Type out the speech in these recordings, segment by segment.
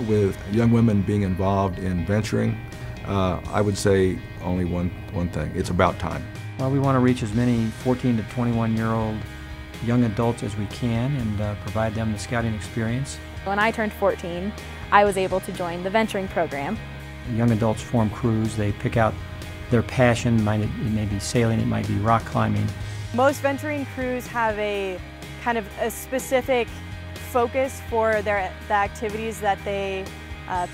With young women being involved in venturing, I would say only one thing: it's about time. Well, we want to reach as many 14 to 21-year-old young adults as we can and provide them the scouting experience. When I turned 14, I was able to join the venturing program. Young adults form crews. They pick out their passion. It may be sailing, it might be rock climbing. Most venturing crews have a kind of a specific focus for the activities that they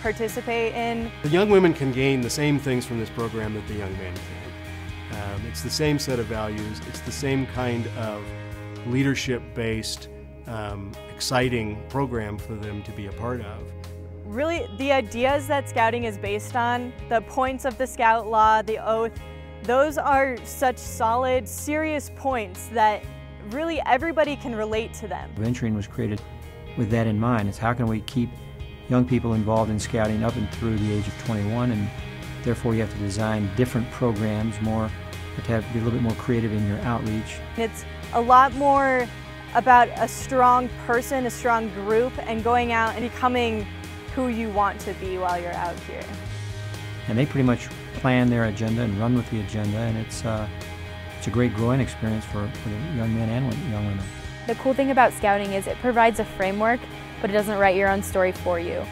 participate in. The young women can gain the same things from this program that the young men can. It's the same set of values, it's the same kind of leadership-based, exciting program for them to be a part of. Really, the ideas that scouting is based on, the points of the scout law, the oath, those are such solid, serious points that really everybody can relate to them. Venturing was created with that in mind. It's how can we keep young people involved in scouting up and through the age of 21, and therefore you have to design different programs, you have to be a little bit more creative in your outreach. It's a lot more about a strong person, a strong group, and going out and becoming who you want to be while you're out here. And they pretty much plan their agenda and run with the agenda, and it's a great growing experience for young men and young women. The cool thing about scouting is it provides a framework, but it doesn't write your own story for you.